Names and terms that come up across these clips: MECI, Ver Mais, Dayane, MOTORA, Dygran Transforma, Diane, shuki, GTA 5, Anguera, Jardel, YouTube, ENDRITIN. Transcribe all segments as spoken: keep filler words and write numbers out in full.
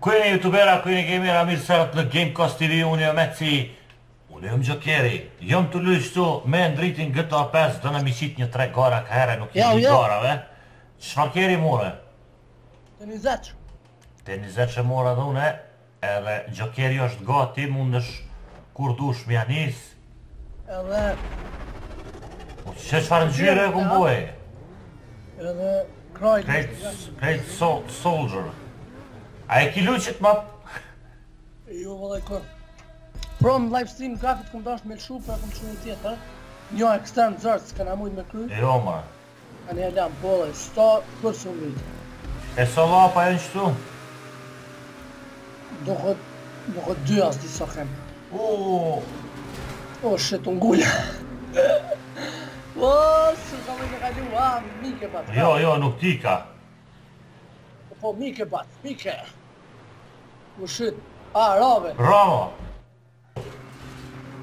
Kujeni youtubera, kujeni gamera, mirë se erdhët në Gamecast T V, unë jam Meci, unë jam Gjokeri. Jam të luj shtu me ndritin G T A five, do në miqit një tre gara ka herë, nuk jam një garave. Çfarë keri more? Tenizeq. Tenizeq e mora dhe une, edhe Gjokeri është gati, mundesh kur dush mja nis. Edhe... Që çfarë ngjyre e kumboje? Edhe... Great Soldier. A e ki luqit ma? Jo, vëllai kër. Prom livestream grafit këm dash me lëshu, pra këm shumë tjetër. Njo ekstern zërtë s'kana mujt me kry. E jo, ma. A ne e lam, bollë, sta për shumë vitë. E so lapa e në qëtu? Do këtë dy asë disa kemë. Uuuu. O, shetë ngullë. O, së ka me ka lua, mike batë. Jo, jo, nuk ti ka. Po, mike batë, mike. U shqit, a, rave. Rava.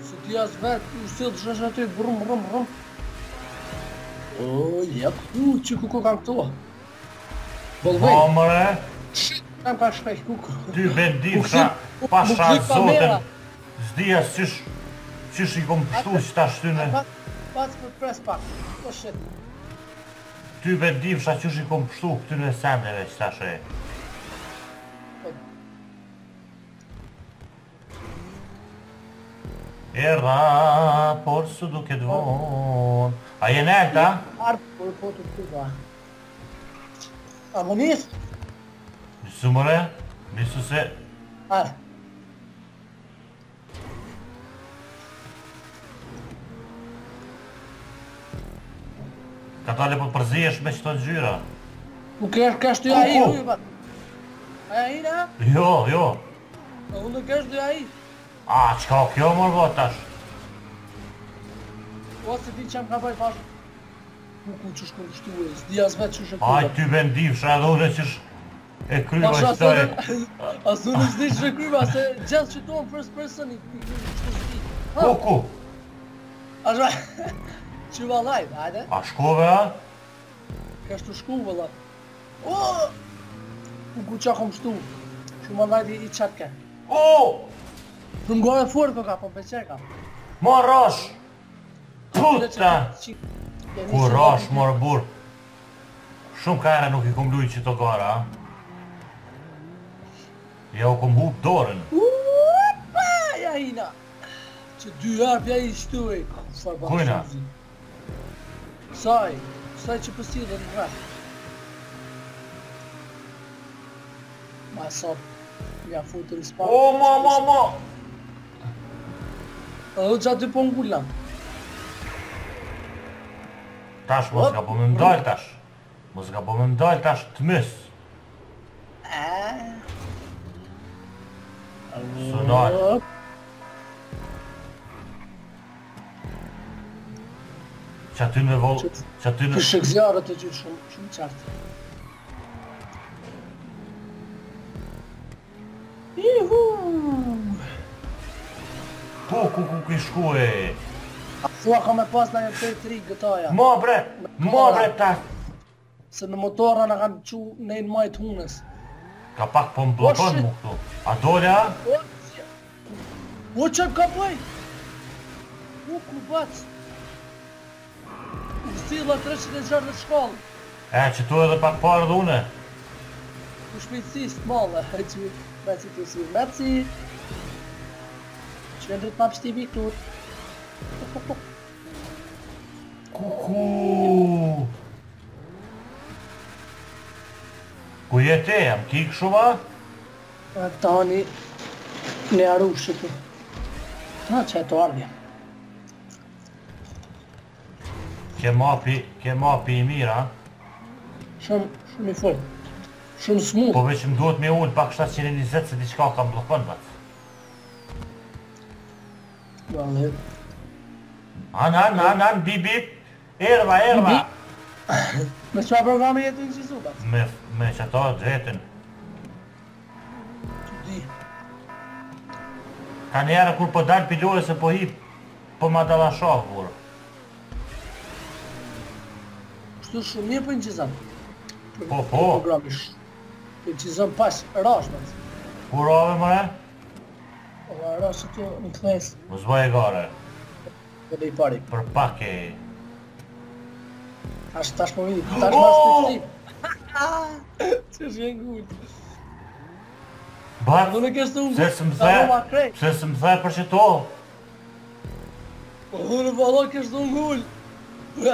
Së ti asë vetë, u stilë të shëshë aty, brum, brum, brum. O, jep, u, që kuku kam këtua. Bolvej. Omre. Shqit, kam ka shpejt kuku. Ty bendim sa, pa shanë zoten. Zdija s'ysh, qysh i kom pështu që ta shtyne. Pas për pres pak, o shit. Ty vendim shë qësh i kom pështu këtyne sendeve që ta shë e. Era, por së duke dvon. A jene e këta? Arpë, por po të të ba. A më njësë? Njësë mëre, njësë se... Arë. Ka tale po të përzijesh me qëto gjyra. Nuk kesh kesh të jahi, ujë bat. Aja hi në? Jo, jo. Në unë kesh të jahi. A, qka kjo mërë bat tash? O, se ti që më ka bëj pashë. Nuk u që shkën kështu e, s'di as vetë që shë kërë. Aj, ty bendim, shë edhe une që shë e kryva që të e. As une s'di shë kryva, se gjithë që tonë first person i kështu s'di. Ku, ku? Ashtë ba... Qyva live, hajde? A shkove, a? Kështu shkove, la. Ooo! Kuku qa kom shtu. Shumë andajti i qatke. Ooo! Shumë gore fort për ka, po peqer ka. Mor rosh! Puta! Ku rosh, mor bur. Shumë kare nuk i kom luj qito gara, a? Ja u kom hup dorën. Uuuupa! Ja hina! Që dy arpja i shtu e. Kujna? Saj, saj që pësi dhe në rrë. Ma sot, nga futër i sparë. O, ma, ma, ma! Edhe gjatë dy po ngullam. Tash, mos ka po me mdojnë tash. Mos ka po me mdojnë tash të mës. Sunojnë. Që aty në volë... Të shëgzjarët të gjithë shumë, shumë qartë. Ihuuu! Po, ku ku ku i shkue? Thua ka me pas në një pëj tri gëtaja. Ma bre! Ma bre ta! Se në motora në kam qu në në majtë hunës. Ka pak po më blokon mu këtu. A dole a? O që ka pëj? U ku bacë? Sila treqind e gjashtëdhjetë në shkollë. E, që tu edhe pak parë dhune. U shpejtësisht malë, e që meci të si meci. Që vendrit ma pështi viktur. Kuku! Ku jete, jam kik shuma? Tani, ne aru shqipë. Ta që e të ardhja. Ke mapi i mira. Shumë, shumë i full. Shumë smooth. Po veç më duhet me ullë pak shtatëqind e njëzet se diqka kam blokon batë. Balet. Anë, anë, anë, anë, bip, bip. Erva, erva. Me që a programe jetu në qisu batë? Me që ta dretën. Që di. Ka njerë kur po dalë pilore se po hip, po ma dala shafë vurë. Shtu shumë një për në qizëm. Po, po. Për në qizëm pas rashtë. Por homem, não é? Agora eu acho que eu me conheço. Mas vai agora. Cadê pari? Para pá que é? Acho que estás para mim. Estás mais para ti. Seus vengulhos. Bate. Onde é que és tu? Se me der, projetou. Rune balocas de um gulho.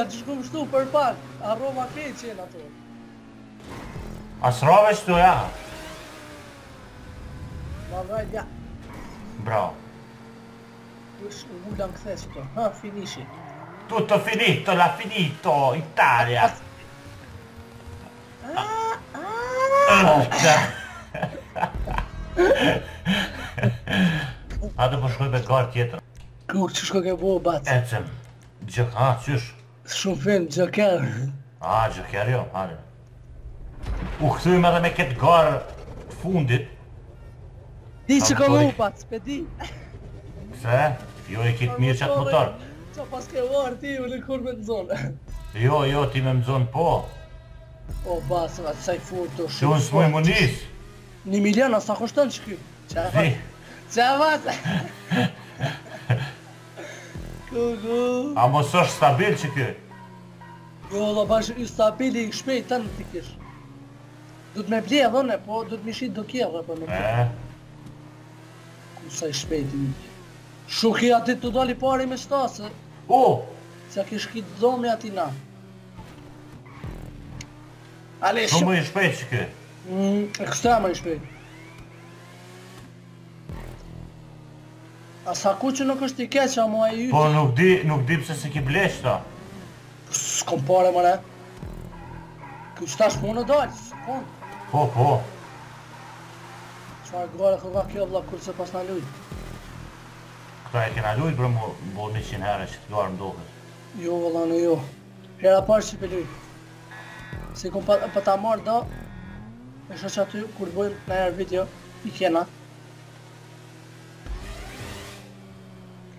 Antes como estou, para pá. A Roma aqui, cheia na tua. A srova estou, já. Vai, já. Bravo. Guarda anche questo, ah, finisce. Tutto finito, l'ha finito, Italia. Ah, ah. A do poshkoj me kar tjetër. Nuk çu shko ke bëu bat. Ecem. Gjë, ah, çysh. Shumë fen Joker. Ah, Joker jo, hajde. U kthyem edhe me këtë garë të fundit. Di që ka u pat, s'pedi. Se? Jo e kitë mirë qatë motor. Qa pas ke varë ti u në kur me të zonë. Jo, jo, ti me më zonë po. O, basë, atë saj furë të shumë. Që unë s'moj më njësë. Një milion, asë ta kushtën që këmë. Qa e vatë? Qa e vatë? Kuku. A mos është stabil që këmë? Jo, da bashkë i stabili i shpejt të në të kesh. Dut me ble dhëne, po dut me shqit do kjeve, po në kjeve. Kusaj shpejt i një. Shuki ati të doli pari me shtasë. O! Se a kish kitë dhomi ati na. Shumë i shpejt që kë? E kështema i shpejt. A sa ku që nuk është i keqë, a mua i yti. Po nuk di, nuk di pëse se ki blesh ta. S'kom pare mëre. Kështash mu në dojtë, s'kom. Po, po. Qarë gare këka kjo vla kur se pas në lujtë. Këta e kena lujt për mu bo njëqind herë që të duarë më dohët. Jo, vëllane, jo. Hera parë që për lujt. Se kom për ta marrë da, e shë që aty kur bëjmë në herë video, i kena.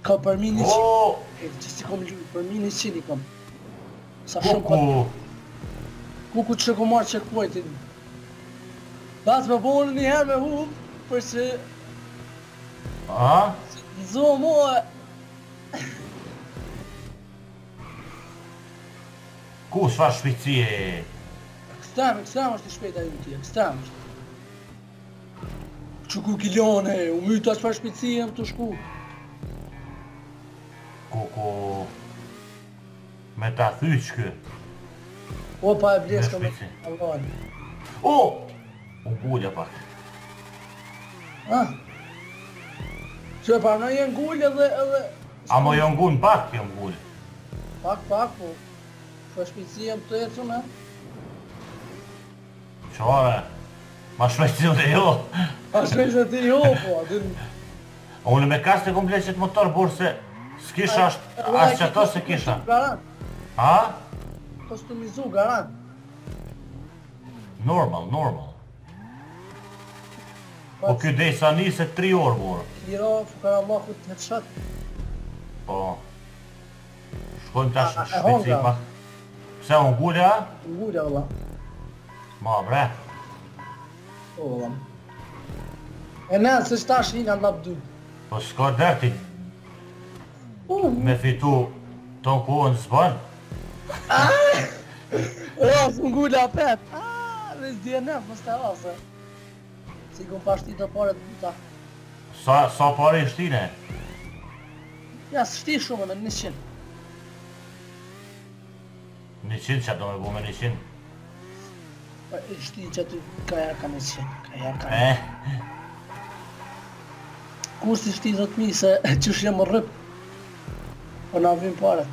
Ka përmi një qënë. Që si kom lujt, përmi një qënë i kom. Kuku! Kuku që kom marrë që kuajti. Batë me bonë një herë me hu, për që... Aha? Zo, moe! Ku s'fa shpejtësie? Ekstrem, ekstrem është i shpejt a ju tje, ekstrem është. Që ku kilione, u myta s'fa shpejtësie më të shku. Ku, ku... Me ta thyq kë. O, pa e bleshka me avani. O! U gullja pak. Ah? Që e parna jenë ngullë edhe edhe... Amo jenë ngullë pak jenë ngullë. Pak, pak, po. Shë shpejtësi jenë të ecën, e? Qare? Ma shpejtësi të jo. Ma shpejtësi të jo, po, adin... Unë me kasë të kompleqit motor, burë se... S'kisha ashtë... Ashtë që ato se kisha. Garant. Ha? Kostumizu, garant. Normal, normal. Po kjo dej sa njëse tri orë borë. Kira, fukara lakut të headshot. Po. Shkojmë tash shpeci pak. Pse unë gullja? Unë gullja, vëlla. Ma bre. O, vëlla. E ne, se që tash një nga nga pëdu. Po s'ka derti. Me fitu të në kohën zban. Ras, unë gullja pep. Res D N F, mës të rasë. Si kom pashti të pare të buta. Sa pare i shtine? Ja, s'shti shumë me njëqind. njëqind që do me bu me njëqind? Pa, i shti që aty ka jarë ka njëqind, ka jarë ka njëqind. Kur si shti të të mi se që shje më rëp. Po na vim pare.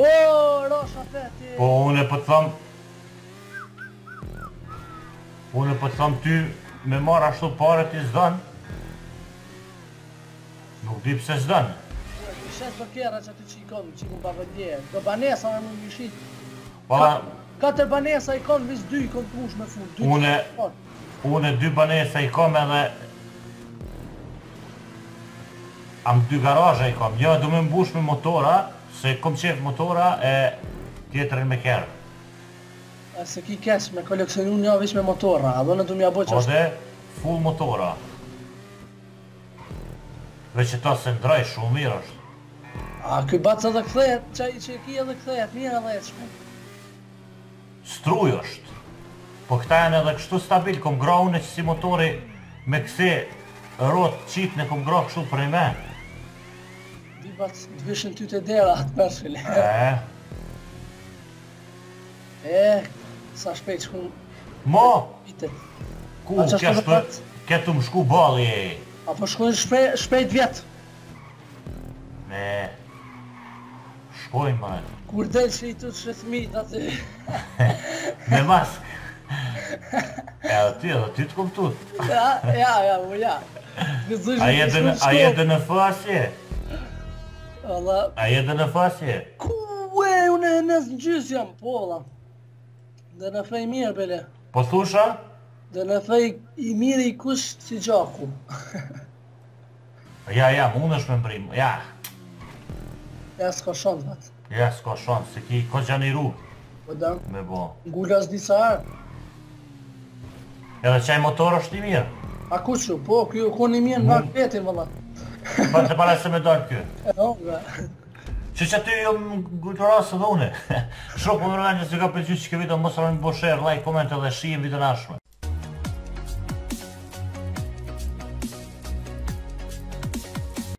Ooo, rasha feti! Po, une për të thëmë... Une për të thëmë ty... Me marrë ashtu pare t'i zdanë. Nuk di pëse zdanë. Shes për kjera që aty që i konë, që i konë babëndje. Do banesa me mund mishit. Katër banesa i konë, vis dy i konë push me fund. Une dy banesa i konë edhe... Am dy garajë i konë. Jo, du me mbush me motora, se kom qef motora e tjetërin me kjerë. Se ki kesh me koleksionu një veç me motora, a do në du mja bo që është... Ode, full motora. Veç e ta se ndroj shumë mirë është. A këj baca dhe këthet, qaj që e kia dhe këthet, mirë dhe e qme. Struj është. Po këta janë edhe kështu stabil, kom gra une që si motori me këse rotë qip në kom gra kështu për një men. Di bac, dvishën ty të dera atë përshile. E. E, sa shpejt shku... Mo! Ku, kja të më shku bali e e. A po shkojnë shpejt vjetë. Ne... Shkojnë ma e. Kur delë që i tu të shëthmit aty. Me maskë. E aty, edhe ty të kom tu. Ja, ja, ja, mu ja. A jetë në fasje? A jetë në fasje? Ku e, unë e nësë në gjysë jam, pola. Dhe në fej mirë, bele. Po thusha? Dhe në fej i mirë i kushtë si gjaku. Ja, ja, mund është me mbrimë, ja. Ja, s'ka shonë, vatë. Ja, s'ka shonë, se ki ko që një ru. Po da, ngullë është disa arë. Edhe qaj motor është i mirë. A kuqë, po, kjo ko një mirë në akpetin, vëlla. Pa të para se me dalë kjo. E, o, nga. Që që ty jo më gullturasë dhe une. Shro po mërëve një si ka përgjyqë që ke video, mos rënë bësherë, like, komente dhe shijim video nashme.